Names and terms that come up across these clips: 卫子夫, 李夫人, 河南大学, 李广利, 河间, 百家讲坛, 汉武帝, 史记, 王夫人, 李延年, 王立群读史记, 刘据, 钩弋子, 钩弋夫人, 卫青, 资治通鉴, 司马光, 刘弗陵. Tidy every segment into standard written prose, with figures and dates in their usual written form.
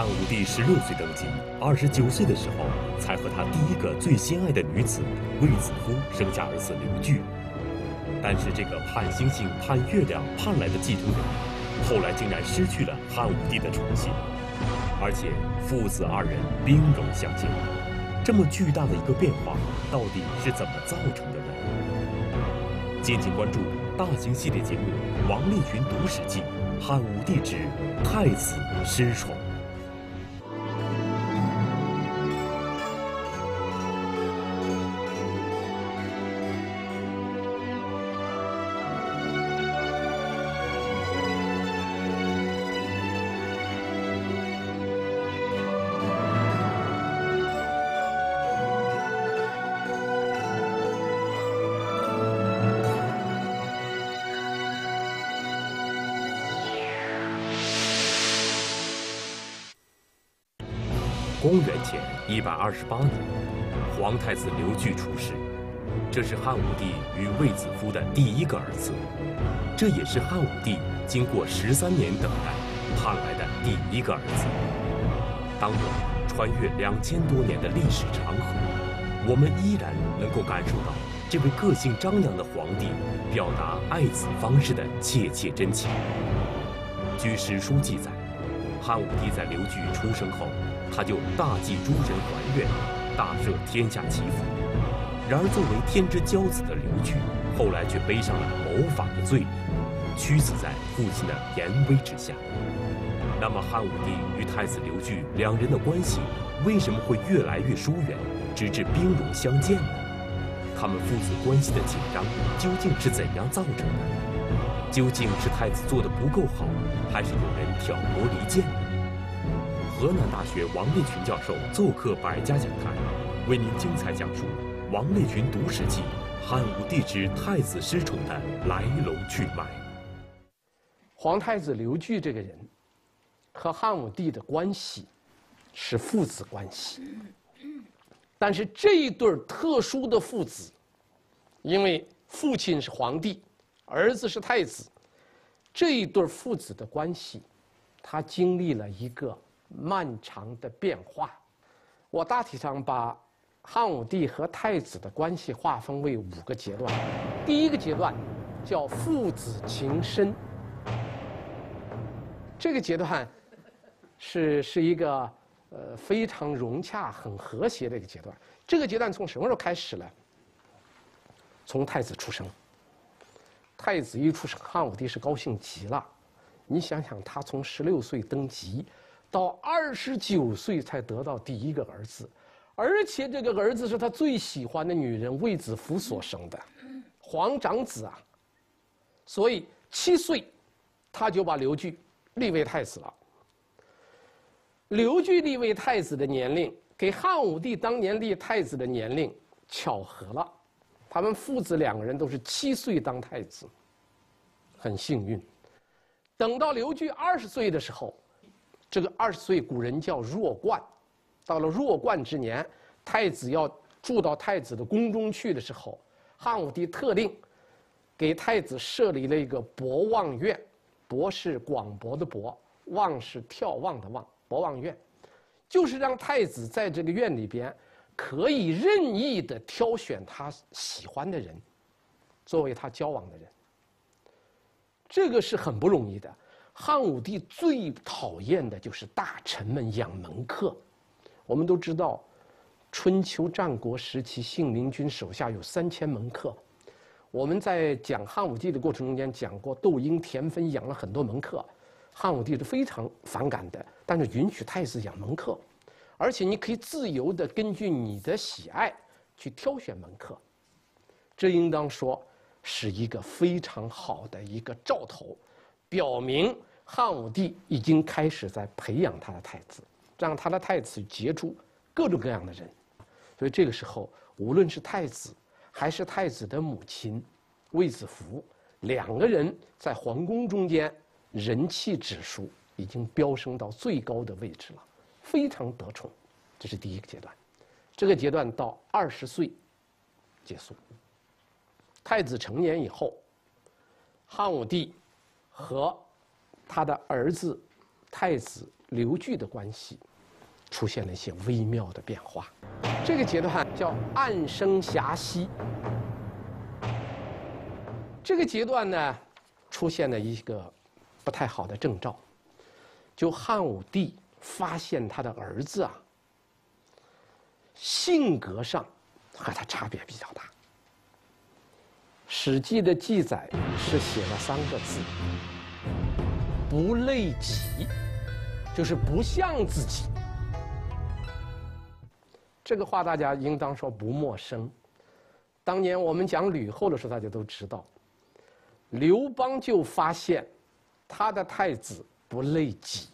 汉武帝16岁登基，29岁的时候才和他第一个最心爱的女子卫子夫生下儿子刘据。但是这个盼星星、盼月亮、盼来的嫉妒人，后来竟然失去了汉武帝的宠信，而且父子二人兵戎相见。这么巨大的一个变化，到底是怎么造成的呢？敬请关注大型系列节目《王立群读史记》。 汉武帝之太子失宠。公元前128年，皇太子刘据出世，这是汉武帝与卫子夫的第一个儿子，这也是汉武帝经过13年等待盼来的第一个儿子。当我穿越2000多年的历史长河，我们依然能够感受到这位个性张扬的皇帝表达爱子方式的切切真情。据史书记载，汉武帝在刘据出生后， 他就大祭诸神还愿，大赦天下祈福。然而，作为天之骄子的刘据，后来却背上了谋反的罪名，屈死在父亲的严威之下。那么，汉武帝与太子刘据两人的关系为什么会越来越疏远，直至兵戎相见呢？他们父子关系的紧张究竟是怎样造成的？究竟是太子做得不够好，还是有人挑拨离间呢？ 河南大学王立群教授做客百家讲坛，为您精彩讲述《王立群读史记》汉武帝之太子失宠的来龙去脉。皇太子刘据这个人和汉武帝的关系是父子关系，但是这一对特殊的父子，因为父亲是皇帝，儿子是太子，这一对父子的关系，他经历了一个 漫长的变化，我大体上把汉武帝和太子的关系划分为5个阶段。第一个阶段叫父子情深，这个阶段是一个非常融洽、很和谐的一个阶段。这个阶段从什么时候开始呢？从太子出生。太子一出生，汉武帝是高兴极了。你想想，他从16岁登基 到29岁才得到第一个儿子，而且这个儿子是他最喜欢的女人卫子夫所生的，皇长子啊，所以7岁，他就把刘据立为太子了。刘据立为太子的年龄给汉武帝当年立太子的年龄巧合了，他们父子两个人都是7岁当太子，很幸运。等到刘据20岁的时候， 这个20岁，古人叫弱冠，到了弱冠之年，太子要住到太子的宫中去的时候，汉武帝特令给太子设立了一个博望院，博是广博的博，望是眺望的望，博望院，就是让太子在这个院里边可以任意的挑选他喜欢的人，作为他交往的人，这个是很不容易的。 汉武帝最讨厌的就是大臣们养门客。我们都知道，春秋战国时期，信陵君手下有3000门客。我们在讲汉武帝的过程中间讲过，窦婴、田汾养了很多门客，汉武帝是非常反感的。但是允许太子养门客，而且你可以自由的根据你的喜爱去挑选门客，这应当说是一个非常好的一个兆头。 表明汉武帝已经开始在培养他的太子，让他的太子接触各种各样的人，所以这个时候，无论是太子还是太子的母亲卫子夫，两个人在皇宫中间人气指数已经飙升到最高的位置了，非常得宠。这是第一个阶段，这个阶段到20岁结束。太子成年以后，汉武帝 和他的儿子太子流距的关系出现了一些微妙的变化。这个节的话叫暗生狭析。这个阶段呢，出现了一个不太好的征兆，就汉武帝发现他的儿子啊，性格上和他差别比较大。《史记》的记载是写了3个字：不类己，就是不像自己。这个话大家应当说不陌生。当年我们讲吕后的时候，大家都知道。 刘邦就发现，他的太子不类己，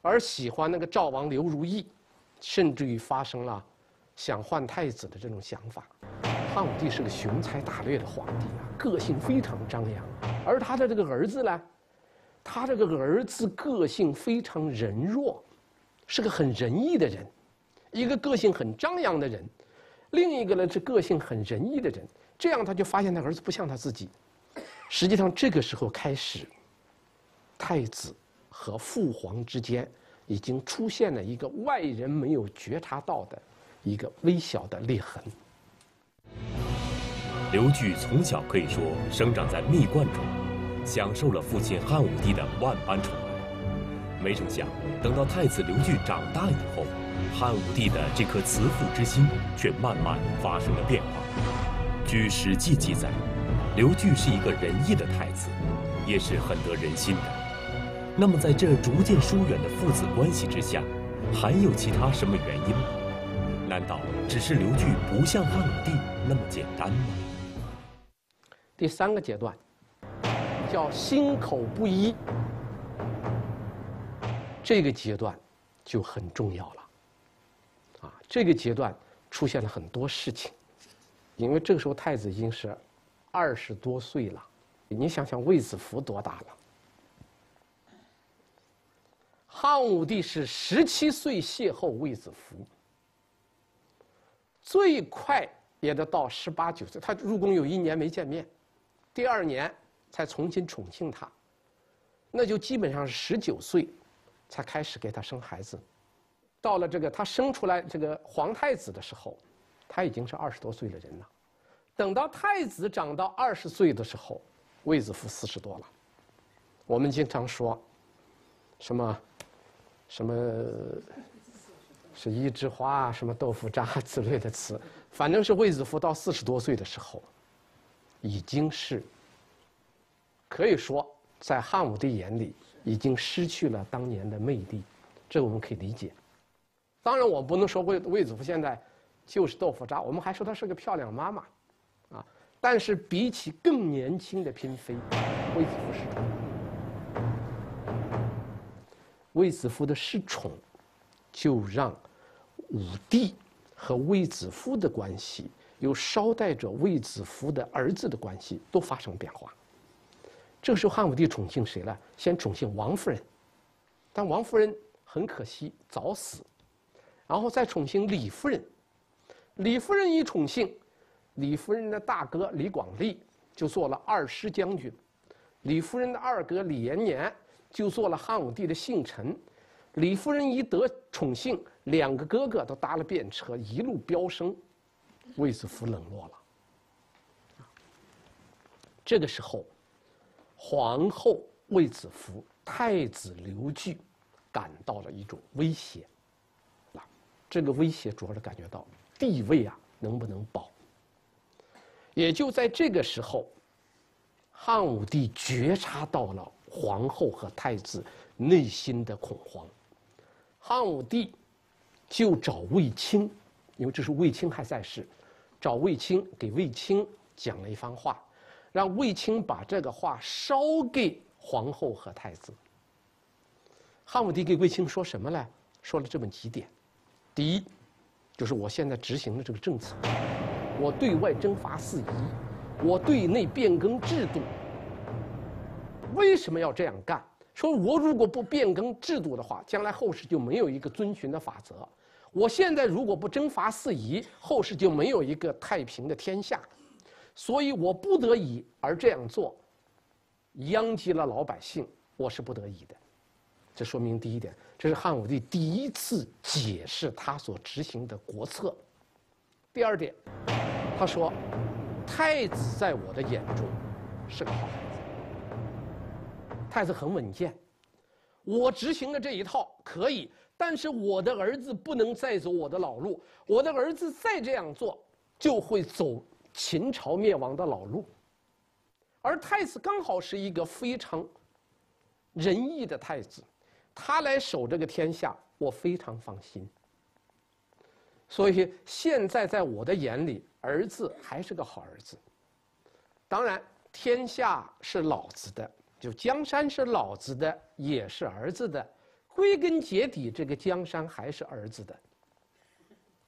而喜欢那个赵王刘如意，甚至于发生了想换太子的这种想法。汉武帝是个雄才大略的皇帝啊，个性非常张扬。而他的这个儿子呢，他这个儿子个性非常仁弱，是个很仁义的人，一个个性很张扬的人，另一个呢是个性很仁义的人。这样他就发现他儿子不像他自己。 实际上，这个时候开始，太子和父皇之间已经出现了一个外人没有觉察到的一个微小的裂痕。刘据从小可以说生长在蜜罐中，享受了父亲汉武帝的万般宠爱。没成想，等到太子刘据长大以后，汉武帝的这颗慈父之心却慢慢发生了变化。据《史记》记载。 刘据是一个仁义的太子，也是很得人心的。那么，在这逐渐疏远的父子关系之下，还有其他什么原因吗？难道只是刘据不像汉武帝那么简单吗？第3个阶段叫心口不一，这个阶段就很重要了。啊，这个阶段出现了很多事情，因为这个时候太子已经是。 20多岁了，你想想卫子夫多大了？汉武帝是17岁邂逅卫子夫，最快也得到18、9岁。他入宫有1年没见面，第2年才重新宠幸他，那就基本上是19岁才开始给他生孩子。到了这个他生出来这个皇太子的时候，他已经是20多岁的人了。 等到太子长到20岁的时候，卫子夫40多了。我们经常说，什么是一枝花、什么豆腐渣之类的词，反正是卫子夫到40多岁的时候，已经是可以说在汉武帝眼里已经失去了当年的魅力，这我们可以理解。当然，我不能说卫子夫现在就是豆腐渣，我们还说她是个漂亮妈妈。 啊，但是比起更年轻的嫔妃，卫子夫失宠。卫子夫的失宠，就让武帝和卫子夫的关系，又捎带着卫子夫的儿子的关系都发生变化。这个时候，汉武帝宠幸谁呢？先宠幸王夫人，但王夫人很可惜早死，然后再宠幸李夫人。李夫人一宠幸。 李夫人的大哥李广利就做了2师将军，李夫人的2哥李延年就做了汉武帝的幸臣。李夫人一得宠幸，2个哥哥都搭了便车，一路飙升。卫子夫冷落了。这个时候，皇后卫子夫、太子刘据感到了一种威胁。啊，这个威胁主要是感觉到地位啊能不能保。 也就在这个时候，汉武帝觉察到了皇后和太子内心的恐慌。汉武帝就找卫青，因为这时候卫青还在世，找卫青给卫青讲了一番话，让卫青把这个话捎给皇后和太子。汉武帝给卫青说什么呢？说了这么几点：第一，就是我现在执行的这个政策。 我对外征伐4夷，我对内变更制度。为什么要这样干？说我如果不变更制度的话，将来后世就没有一个遵循的法则。我现在如果不征伐4夷，后世就没有一个太平的天下。所以我不得已而这样做，殃及了老百姓，我是不得已的。这说明第一点，这是汉武帝第一次解释他所执行的国策。第二点，他说：“太子在我的眼中是个好孩子，太子很稳健。我执行的这一套可以，但是我的儿子不能再走我的老路。我的儿子再这样做，就会走秦朝灭亡的老路。”而太子刚好是一个非常仁义的太子，他来守这个天下，我非常放心。所以现在在我的眼里，儿子还是个好儿子。当然，天下是老子的，就江山是老子的，也是儿子的。归根结底，这个江山还是儿子的。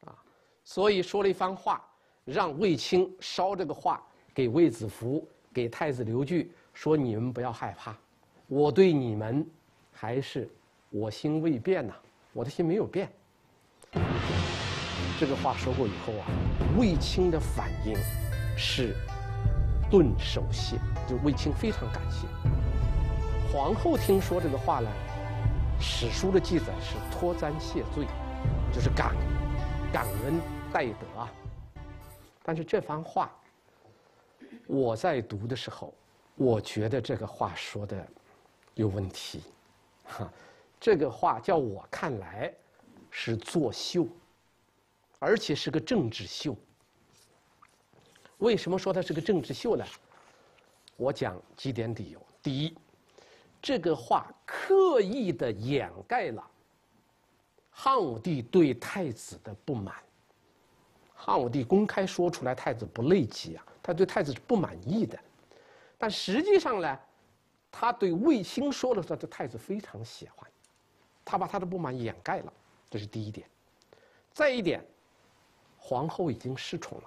啊，所以说了一番话，让卫青捎这个话给卫子夫。给太子刘据说：“你们不要害怕，我对你们还是我心未变呐，我的心没有变。”这个话说过以后啊，卫青的反应是顿首谢，就卫青非常感谢。皇后听说这个话呢，史书的记载是脱簪谢罪，就是感恩戴德啊。但是这番话，我在读的时候，我觉得这个话说的有问题，哈，这个话叫我看来是作秀，而且是个政治秀。为什么说它是个政治秀呢？我讲几点理由。第一，这个话刻意的掩盖了汉武帝对太子的不满。汉武帝公开说出来，太子不内己啊，他对太子是不满意的。但实际上呢，他对卫青说的时候，这太子非常喜欢，他把他的不满掩盖了，这是第一点。再一点，皇后已经失宠了，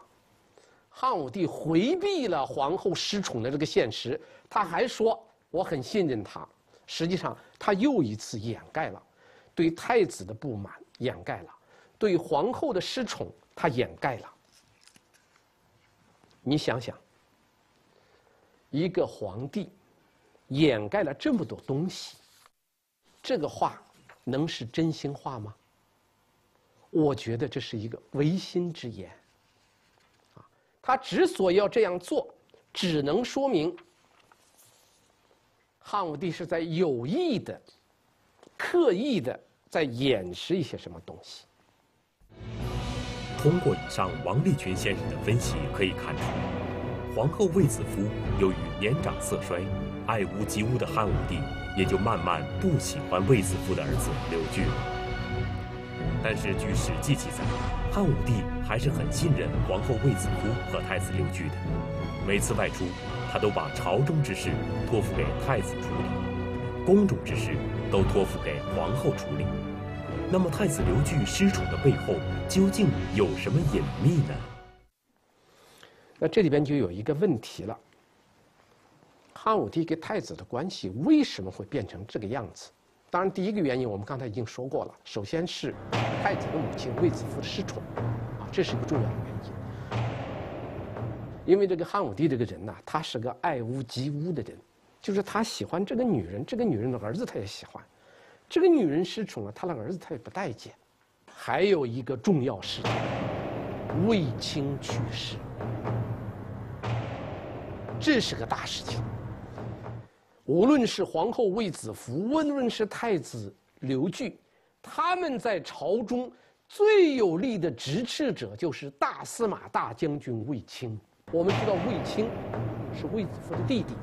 汉武帝回避了皇后失宠的这个现实，他还说我很信任他，实际上他又一次掩盖了对太子的不满，掩盖了对皇后的失宠。他掩盖了。你想想，一个皇帝掩盖了这么多东西，这个话能是真心话吗？我觉得这是一个违心之言。啊，他之所以要这样做，只能说明汉武帝是在有意的、刻意的在掩饰一些什么东西。通过以上王立群先生的分析，可以看出，皇后卫子夫由于年长色衰，爱屋及乌的汉武帝也就慢慢不喜欢卫子夫的儿子刘据了。但是据《史记》记载，汉武帝还是很信任皇后卫子夫和太子刘据的，每次外出，他都把朝中之事托付给太子处理，宫中之事都托付给皇后处理。那么太子刘据失宠的背后究竟有什么隐秘呢？那这里边就有一个问题了：汉武帝跟太子的关系为什么会变成这个样子？当然，第一个原因我们刚才已经说过了，首先是太子的母亲卫子夫的失宠，啊，这是一个重要的原因。因为这个汉武帝这个人呢，他是个爱屋及乌的人，就是他喜欢这个女人，这个女人的儿子他也喜欢。这个女人失宠了，她的儿子他也不待见。还有一个重要事情，卫青去世，这是个大事情。无论是皇后卫子夫，无论是太子刘据，他们在朝中最有力的执持者就是大司马大将军卫青。我们知道卫青是卫子夫的弟弟，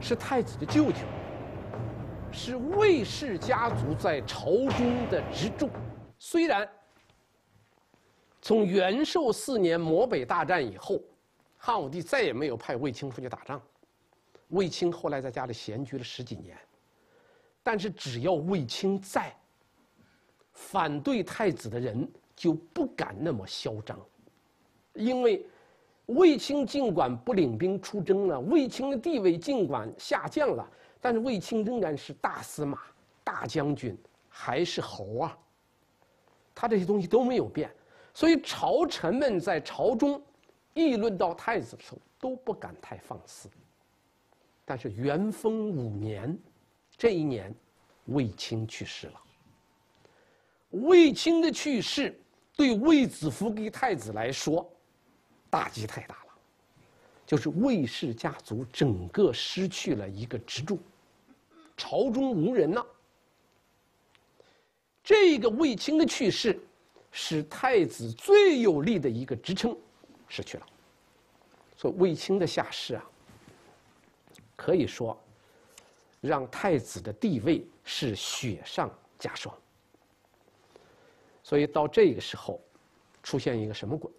是太子的舅舅。是卫氏家族在朝中的支柱。虽然从元狩4年漠北大战以后，汉武帝再也没有派卫青出去打仗，卫青后来在家里闲居了10几年，但是只要卫青在，反对太子的人就不敢那么嚣张，因为卫青尽管不领兵出征了，卫青的地位尽管下降了，但是卫青仍然是大司马、大将军，还是侯啊。他这些东西都没有变，所以朝臣们在朝中议论到太子的时候都不敢太放肆。但是元丰5年，这一年，卫青去世了。卫青的去世对卫子夫跟太子来说打击太大了，就是卫氏家族整个失去了一个支柱，朝中无人了。这个卫青的去世使太子最有力的一个支撑失去了，所以卫青的下世啊，可以说让太子的地位是雪上加霜。所以到这个时候，出现一个什么鬼？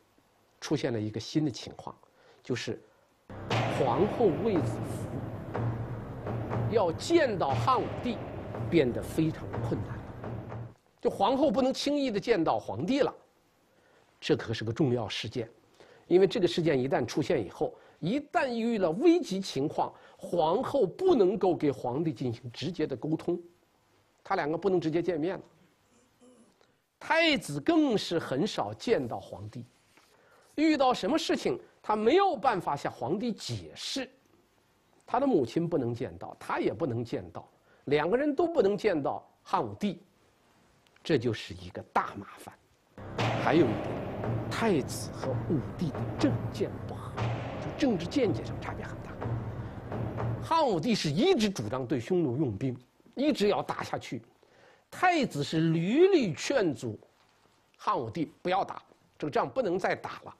出现了一个新的情况，就是皇后卫子夫要见到汉武帝，变得非常困难了。就皇后不能轻易的见到皇帝了，这可是个重要事件，因为这个事件一旦出现以后，一旦遇到危急情况，皇后不能够给皇帝进行直接的沟通，他两个不能直接见面了。太子更是很少见到皇帝，遇到什么事情他没有办法向皇帝解释，他的母亲不能见到，他也不能见到，两个人都不能见到汉武帝，这就是一个大麻烦。还有一点，太子和武帝的政见不合，就政治见解上差别很大。汉武帝是一直主张对匈奴用兵，一直要打下去。太子是屡屡劝阻汉武帝不要打，这个仗不能再打了，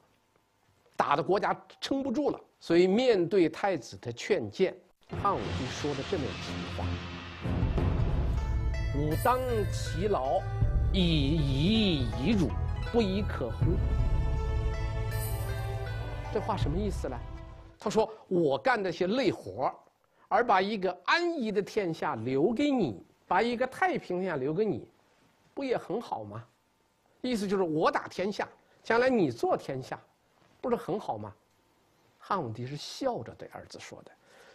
打的国家撑不住了。所以面对太子的劝谏，汉武帝说了这么几句话：“吾当其劳，以夷以辱，不亦可乎？”这话什么意思呢？他说：“我干这些累活，而把一个安逸的天下留给你。”把一个太平天下留给你，不也很好吗？意思就是我打天下，将来你做天下，不是很好吗？汉武帝是笑着对儿子说的，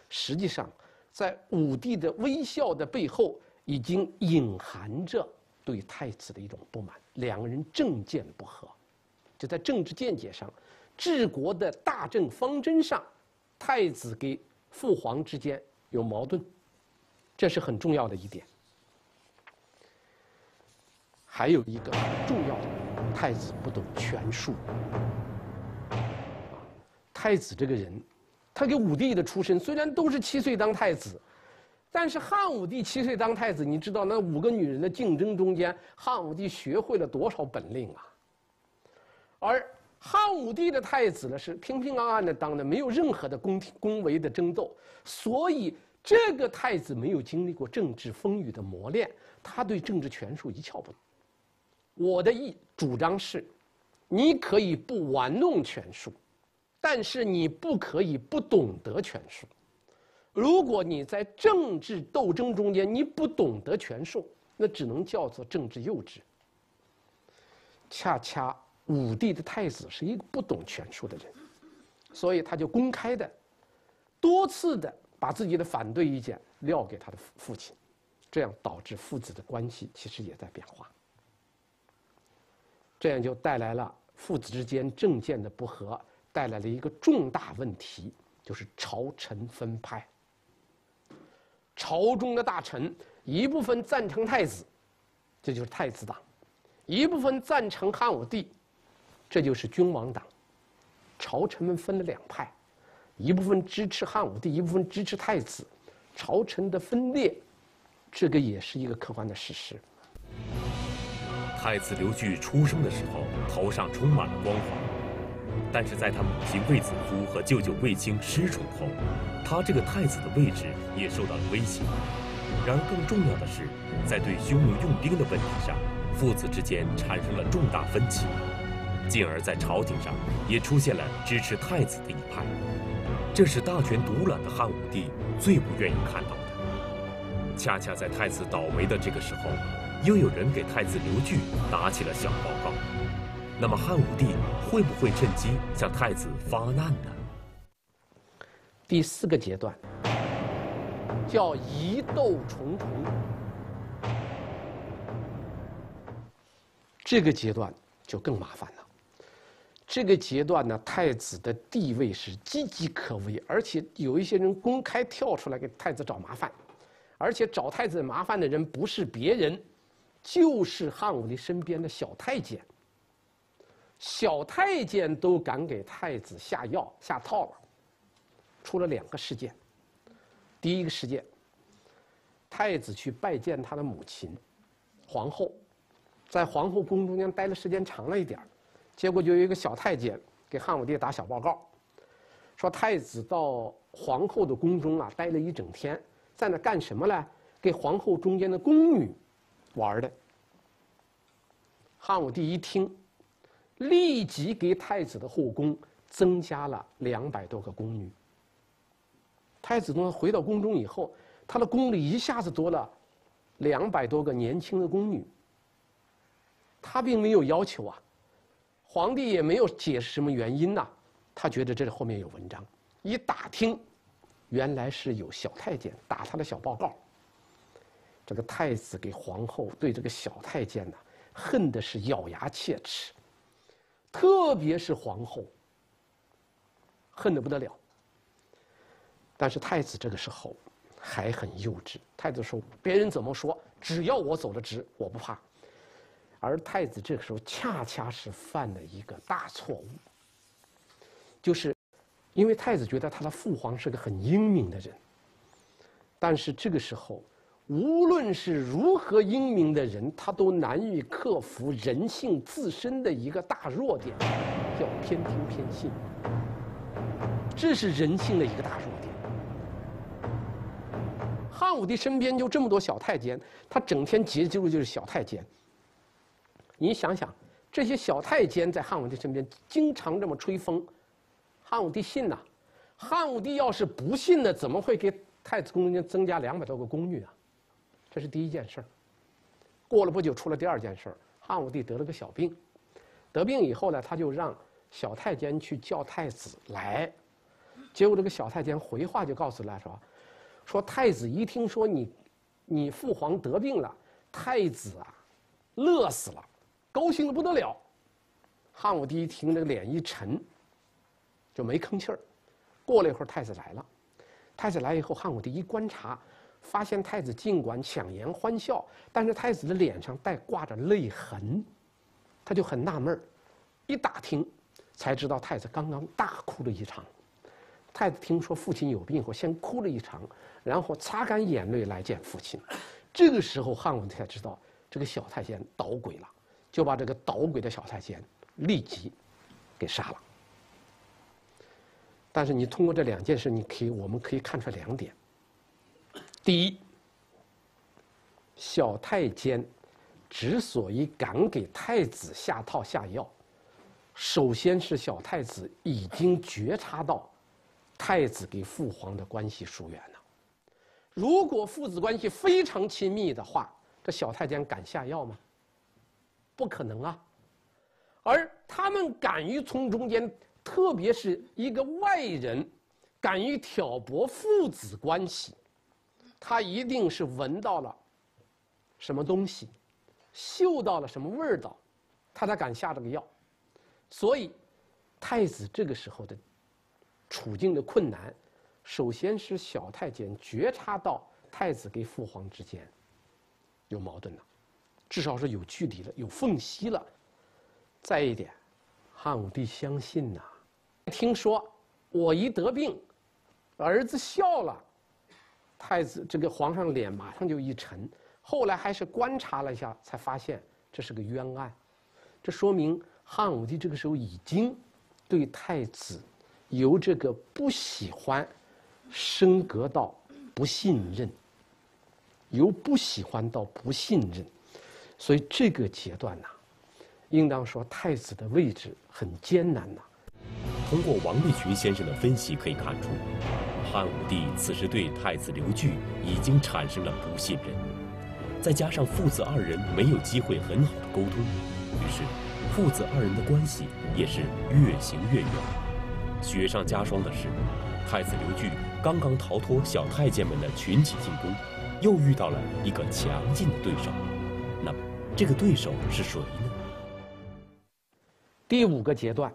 实际上，在武帝的微笑的背后，已经隐含着对太子的一种不满。两个人政见不合，就在政治见解上、治国的大政方针上，太子跟父皇之间有矛盾，这是很重要的一点。还有一个很重要的，太子不懂权术。太子这个人，他跟武帝的出身虽然都是7岁当太子，但是汉武帝7岁当太子，你知道那5个女人的竞争中间，汉武帝学会了多少本领啊！而汉武帝的太子呢，是平平安安的当的，没有任何的宫闱的争斗，所以这个太子没有经历过政治风雨的磨练，他对政治权术一窍不通。我的主张是，你可以不玩弄权术，但是你不可以不懂得权术。如果你在政治斗争中间你不懂得权术，那只能叫做政治幼稚。恰恰武帝的太子是一个不懂权术的人，所以他就公开的、多次的把自己的反对意见撂给他的父亲，这样导致父子的关系其实也在变化。这样就带来了父子之间政见的不合，带来了一个重大问题，就是朝臣分派。朝中的大臣一部分赞成太子，这就是太子党；一部分赞成汉武帝，这就是君王党。朝臣们分了2派，一部分支持汉武帝，一部分支持太子。朝臣的分裂，这个也是一个客观的事实。太子刘据出生的时候，头上充满了光环，但是在他母亲卫子夫和舅舅卫青失宠后，他这个太子的位置也受到了威胁。然而更重要的是，在对匈奴用兵的问题上，父子之间产生了重大分歧，进而在朝廷上也出现了支持太子的一派，这是大权独揽的汉武帝最不愿意看到的。恰恰在太子倒霉的这个时候，又有人给太子刘据打起了小报告，那么汉武帝会不会趁机向太子发难呢？第4个阶段叫疑窦重重。这个阶段就更麻烦了。这个阶段呢，太子的地位是岌岌可危，而且有一些人公开跳出来给太子找麻烦，而且找太子麻烦的人不是别人，就是汉武帝身边的小太监。小太监都敢给太子下药下套了，出了两个事件。第一个事件，太子去拜见他的母亲，皇后，在皇后宫中间待的时间长了一点，结果就有一个小太监给汉武帝打小报告，说太子到皇后的宫中啊待了一整天，在那干什么呢？给皇后中间的宫女玩的。汉武帝一听，立即给太子的后宫增加了200多个宫女。太子呢回到宫中以后，他的宫里一下子多了200多个年轻的宫女。他并没有要求啊，皇帝也没有解释什么原因呐，他觉得这后面有文章。一打听，原来是有小太监打他的小报告。这个太子给皇后对这个小太监呢，恨的是咬牙切齿，特别是皇后，恨得不得了。但是太子这个时候还很幼稚，太子说别人怎么说，只要我走得直，我不怕。而太子这个时候恰恰是犯了一个大错误，就是因为太子觉得他的父皇是个很英明的人，但是这个时候无论是如何英明的人，他都难以克服人性自身的一个大弱点，叫偏听偏信，这是人性的一个大弱点。汉武帝身边就这么多小太监，他整天结交的就是小太监。你想想，这些小太监在汉武帝身边经常这么吹风，汉武帝信呐？汉武帝要是不信呢，怎么会给太子宫中间增加200多个宫女啊？这是第一件事儿。过了不久，出了第二件事儿，汉武帝得了个小病，得病以后呢，他就让小太监去叫太子来。结果这个小太监回话就告诉他说太子一听说你父皇得病了，太子啊，乐死了，高兴得不得了。汉武帝一听，这个脸一沉，就没吭气儿。过了一会儿，太子来了。太子来以后，汉武帝一观察，发现太子尽管强颜欢笑，但是太子的脸上带挂着泪痕，他就很纳闷儿。一打听，才知道太子刚刚大哭了一场。太子听说父亲有病后，先哭了一场，然后擦干眼泪来见父亲。这个时候，汉武帝才知道这个小太监捣鬼了，就把这个捣鬼的小太监立即给杀了。但是你通过这两件事，我们可以看出来两点：第一，小太监之所以敢给太子下套下药，首先是小太子已经觉察到太子给父皇的关系疏远了。如果父子关系非常亲密的话，这小太监敢下药吗？不可能啊！而他们敢于从中间，特别是一个外人，敢于挑拨父子关系，他一定是闻到了什么东西，嗅到了什么味道，他才敢下这个药。所以，太子这个时候的处境的困难，首先是小太监觉察到太子跟父皇之间有矛盾了，至少是有距离了，有缝隙了。再一点，汉武帝相信呐，听说我一得病，儿子笑了，太子这个皇上脸马上就一沉。后来还是观察了一下，才发现这是个冤案。这说明汉武帝这个时候已经对太子由这个不喜欢升格到不信任，由不喜欢到不信任。所以这个阶段呢，应当说太子的位置很艰难呐。通过王立群先生的分析可以看出，汉武帝此时对太子刘据已经产生了不信任，再加上父子二人没有机会很好的沟通，于是父子二人的关系也是越行越远。雪上加霜的是，太子刘据刚刚逃脱小太监们的群起进攻，又遇到了一个强劲的对手。那么这个对手是谁呢？第五个阶段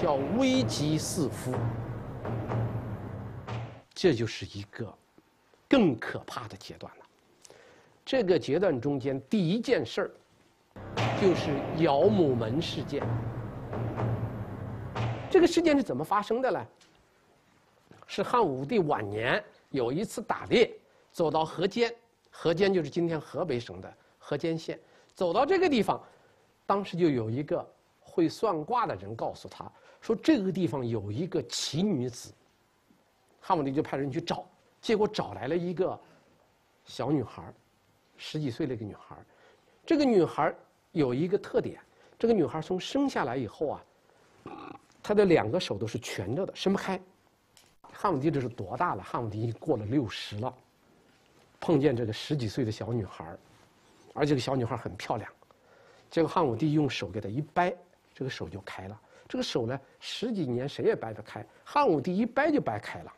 叫危及四夫，这就是一个更可怕的阶段了。这个阶段中间，第一件事儿就是尧母门事件。这个事件是怎么发生的呢？是汉武帝晚年有一次打猎，走到河间，河间就是今天河北省的河间县，走到这个地方，当时就有一个会算卦的人告诉他说，这个地方有一个奇女子。汉武帝就派人去找，结果找来了一个小女孩，十几岁的一个女孩。这个女孩有一个特点，这个女孩从生下来以后啊，她的两个手都是蜷着的，伸不开。汉武帝这是多大了？汉武帝过了60了，碰见这个十几岁的小女孩，而这个小女孩很漂亮。结果汉武帝用手给她一掰，这个手就开了。这个手呢，十几年谁也掰不开，汉武帝一掰就掰开了。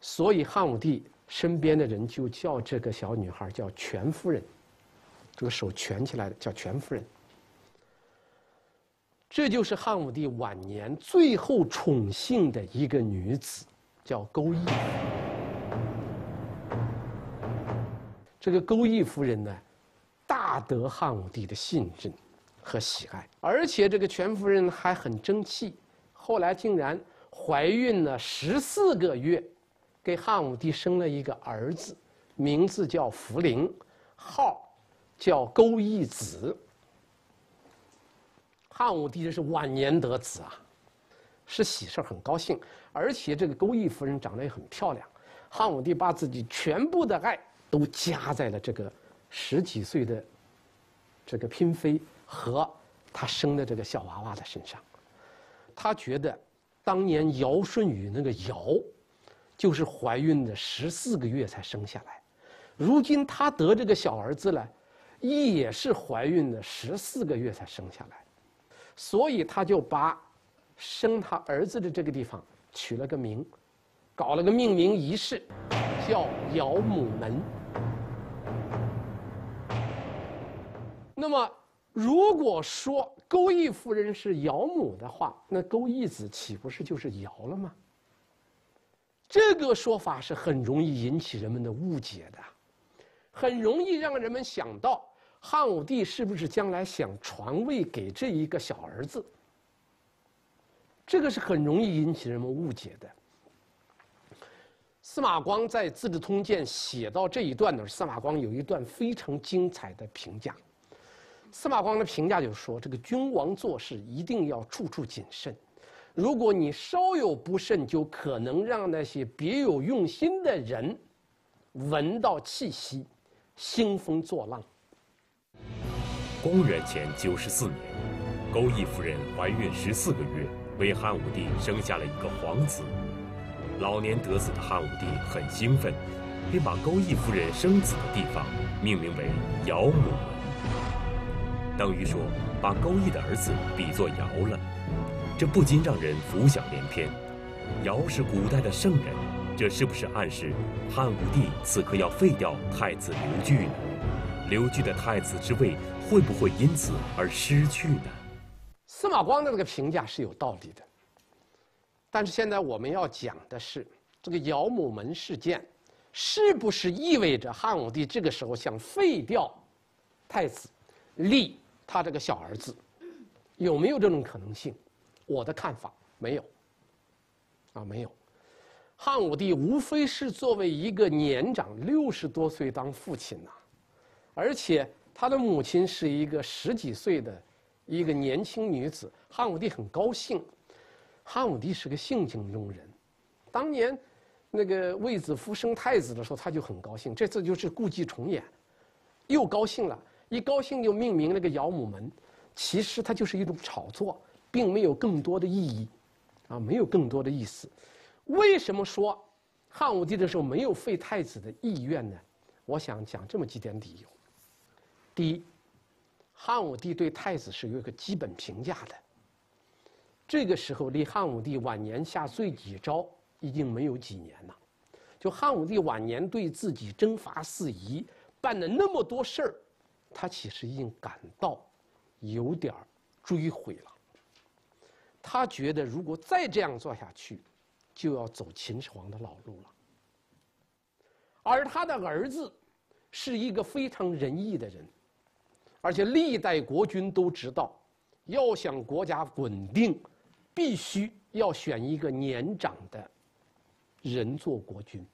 所以汉武帝身边的人就叫这个小女孩叫全夫人，这个手蜷起来的叫全夫人。这就是汉武帝晚年最后宠幸的一个女子，叫钩弋。这个钩弋夫人呢，大得汉武帝的信任和喜爱，而且这个全夫人还很争气，后来竟然怀孕了14个月。给汉武帝生了一个儿子，名字叫福陵，号叫钩弋子。汉武帝这是晚年得子啊，是喜事，很高兴。而且这个钩弋夫人长得也很漂亮，汉武帝把自己全部的爱都加在了这个十几岁的这个嫔妃和他生的这个小娃娃的身上。他觉得当年尧舜禹那个尧，就是怀孕的14个月才生下来，如今他得这个小儿子了，也是怀孕的14个月才生下来，所以他就把生他儿子的这个地方取了个名，搞了个命名仪式，叫尧母门。那么如果说钩弋夫人是尧母的话，那钩弋子岂不是就是尧了吗？这个说法是很容易引起人们的误解的，很容易让人们想到汉武帝是不是将来想传位给这一个小儿子，这个是很容易引起人们误解的。司马光在《资治通鉴》写到这一段的时候，司马光有一段非常精彩的评价。司马光的评价就是说，这个君王做事一定要处处谨慎，如果你稍有不慎，就可能让那些别有用心的人闻到气息，兴风作浪。公元前94年，钩弋夫人怀孕14个月，为汉武帝生下了一个皇子。老年得子的汉武帝很兴奋，便把钩弋夫人生子的地方命名为尧母门，等于说把钩弋的儿子比作尧了。这不禁让人浮想联翩，尧是古代的圣人，这是不是暗示汉武帝此刻要废掉太子刘据呢？刘据的太子之位会不会因此而失去呢？司马光的这个评价是有道理的，但是现在我们要讲的是这个尧母门事件，是不是意味着汉武帝这个时候想废掉太子，立他这个小儿子，有没有这种可能性？我的看法没有，没有。汉武帝无非是作为一个年长60多岁当父亲呐，而且他的母亲是一个10几岁的一个年轻女子，汉武帝很高兴。汉武帝是个性情中人，当年那个卫子夫生太子的时候他就很高兴，这次就是故伎重演，又高兴了，一高兴就命名那个尧母门，其实它就是一种炒作，并没有更多的意义，没有更多的意思。为什么说汉武帝的时候没有废太子的意愿呢？我想讲这么几点理由。第一，汉武帝对太子是有一个基本评价的，这个时候离汉武帝晚年下罪己诏已经没有几年了，就汉武帝晚年对自己征伐四夷办了那么多事儿，他其实已经感到有点追悔了。他觉得如果再这样做下去，就要走秦始皇的老路了。而他的儿子是一个非常仁义的人，而且历代国君都知道，要想国家稳定，必须要选一个年长的人做国君。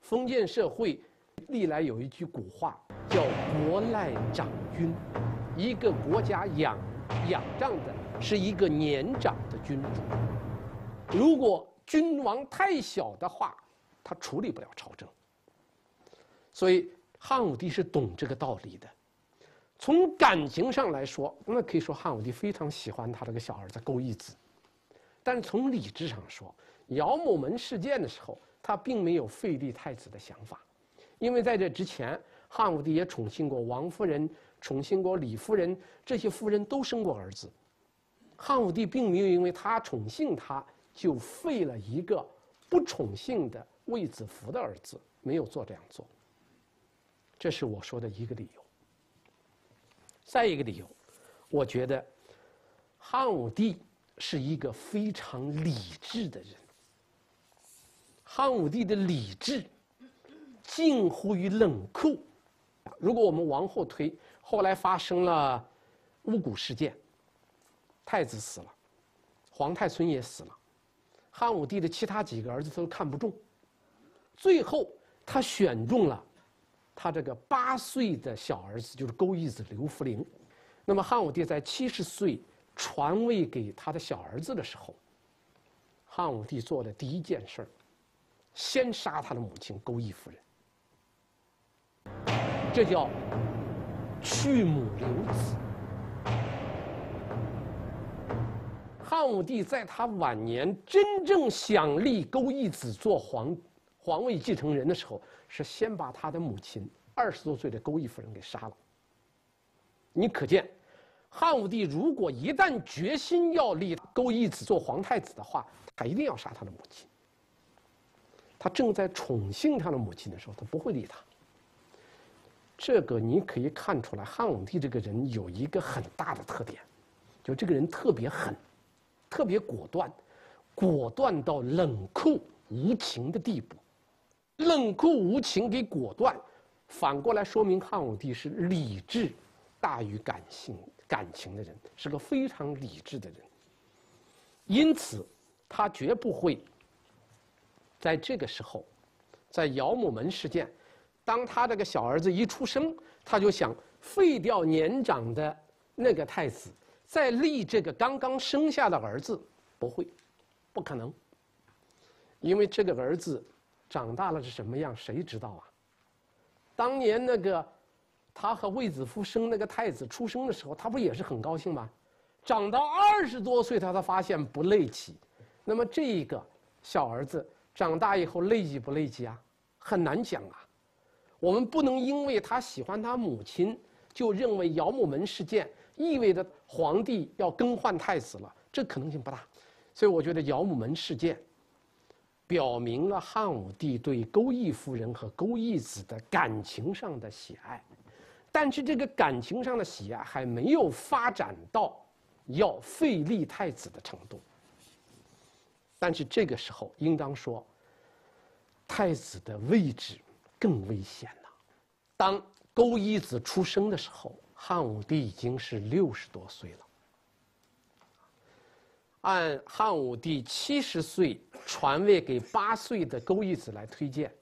封建社会历来有一句古话叫“国赖长君”，一个国家仰仗的是一个年长的君主。如果君王太小的话，他处理不了朝政。所以汉武帝是懂这个道理的。从感情上来说，那可以说汉武帝非常喜欢他这个小儿子勾践子，但是从理智上说，尧某门事件的时候，他并没有废立太子的想法，因为在这之前，汉武帝也宠幸过王夫人，宠幸过李夫人，这些夫人都生过儿子。汉武帝并没有因为他宠幸他就废了一个不宠幸的卫子夫的儿子，没有做这样做。这是我说的一个理由。再一个理由，我觉得汉武帝是一个非常理智的人。汉武帝的理智近乎于冷酷。如果我们往后推，后来发生了巫蛊事件，太子死了，皇太孙也死了，汉武帝的其他几个儿子都看不中，最后他选中了他这个8岁的小儿子，就是勾弋子刘弗陵。那么汉武帝在70岁传位给他的小儿子的时候，汉武帝做的第一件事儿，先杀他的母亲勾弋夫人，这叫去母留子。汉武帝在他晚年真正想立勾弋子做皇位继承人的时候，是先把他的母亲20多岁的勾弋夫人给杀了。你可见，汉武帝如果一旦决心要立勾弋子做皇太子的话，他一定要杀他的母亲。他正在宠幸他的母亲的时候，他不会立他。这个你可以看出来，汉武帝这个人有一个很大的特点，就这个人特别狠，特别果断，果断到冷酷无情的地步。冷酷无情给果断，反过来说明汉武帝是理智大于感情的人，是个非常理智的人。因此他绝不会在这个时候，在尧某门事件，当他这个小儿子一出生，他就想废掉年长的那个太子，再立这个刚刚生下的儿子，不会，不可能。因为这个儿子长大了是什么样，谁知道啊？当年那个他和卫子夫生那个太子出生的时候，他不也是很高兴吗？长到20多岁，他才发现不累己。那么这一个小儿子长大以后累己不累己啊？很难讲啊。我们不能因为他喜欢他母亲，就认为尧某门事件意味着皇帝要更换太子了，这可能性不大。所以我觉得尧某门事件表明了汉武帝对勾弋夫人和勾弋子的感情上的喜爱，但是这个感情上的喜爱还没有发展到要废立太子的程度。但是这个时候应当说，太子的位置更危险了。当勾弋子出生的时候，汉武帝已经是60多岁了。按汉武帝70岁传位给8岁的勾弋子来推荐，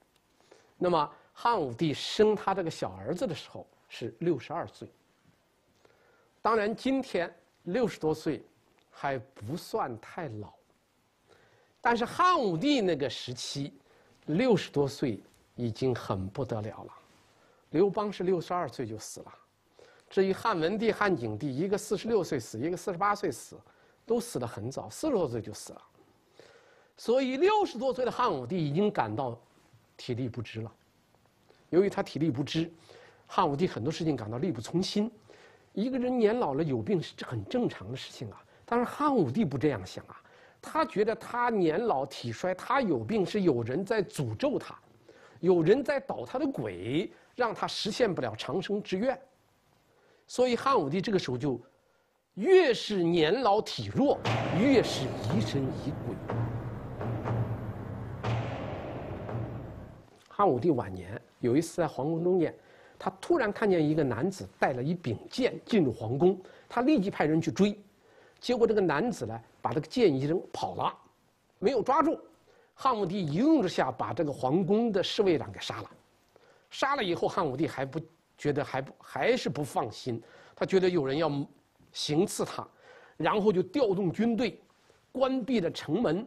那么汉武帝生他这个小儿子的时候是62岁。当然今天60多岁还不算太老，但是汉武帝那个时期60多岁已经很不得了了。刘邦是62岁就死了，至于汉文帝、汉景帝，一个46岁死，一个48岁死，都死得很早，40多岁就死了。所以60多岁的汉武帝已经感到体力不支了。由于他体力不支，汉武帝很多事情感到力不从心。一个人年老了有病是很正常的事情啊，但是汉武帝不这样想啊，他觉得他年老体衰，他有病是有人在诅咒他，有人在捣他的鬼，让他实现不了长生之愿。所以汉武帝这个时候就越是年老体弱，越是疑神疑鬼。汉武帝晚年有一次在皇宫中间，他突然看见一个男子带了一柄剑进入皇宫，他立即派人去追，结果这个男子呢把这个剑一扔跑了，没有抓住。汉武帝一怒之下把这个皇宫的侍卫长给杀了。杀了以后，汉武帝还不觉得还是不放心，他觉得有人要行刺他，然后就调动军队，关闭了城门，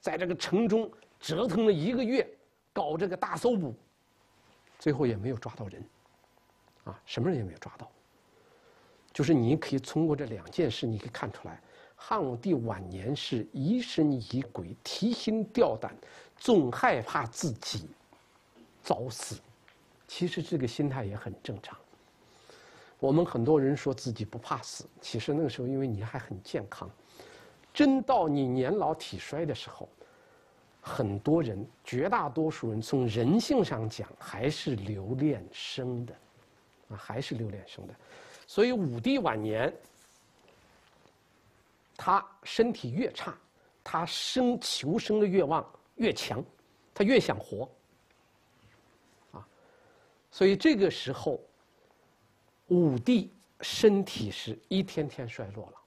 在这个城中折腾了1个月，搞这个大搜捕，最后也没有抓到人，啊，什么人也没有抓到。就是你可以通过这2件事，你可以看出来，汉武帝晚年是疑神疑鬼、提心吊胆，总害怕自己早死。其实这个心态也很正常。我们很多人说自己不怕死，其实那个时候因为你还很健康，真到你年老体衰的时候，很多人，绝大多数人从人性上讲还是留恋生的，啊，还是留恋生的。所以武帝晚年，他身体越差，他求生的愿望越强，他越想活，啊，所以这个时候。武帝身体是一天天衰落了，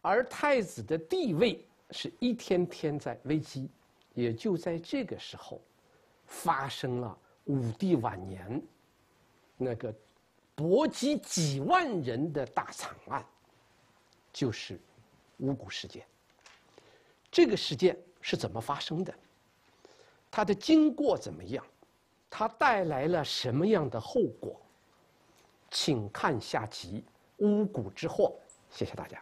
而太子的地位是一天天在危机。也就在这个时候，发生了武帝晚年那个波及几万人的大惨案，就是巫蛊事件。这个事件是怎么发生的？它的经过怎么样？它带来了什么样的后果？请看下集《巫蛊之祸》，谢谢大家。